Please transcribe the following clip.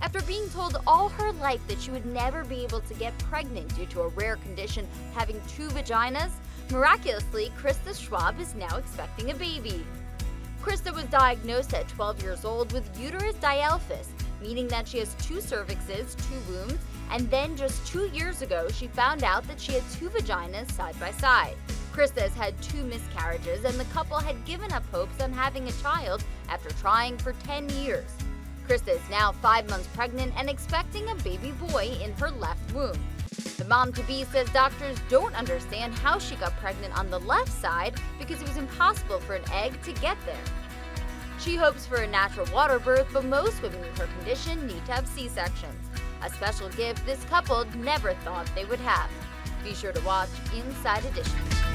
After being told all her life that she would never be able to get pregnant due to a rare condition having two vaginas, miraculously, Krista Schwab is now expecting a baby. Krista was diagnosed at 12 years old with uterus didelphys, meaning that she has two cervixes, two wombs, and then just 2 years ago, she found out that she had two vaginas side by side. Krista has had two miscarriages, and the couple had given up hopes on having a child after trying for 10 years. Krista is now 5 months pregnant and expecting a baby boy in her left womb. The mom-to-be says doctors don't understand how she got pregnant on the left side because it was impossible for an egg to get there. She hopes for a natural water birth, but most women with her condition need to have C-sections, a special gift this couple never thought they would have. Be sure to watch Inside Edition.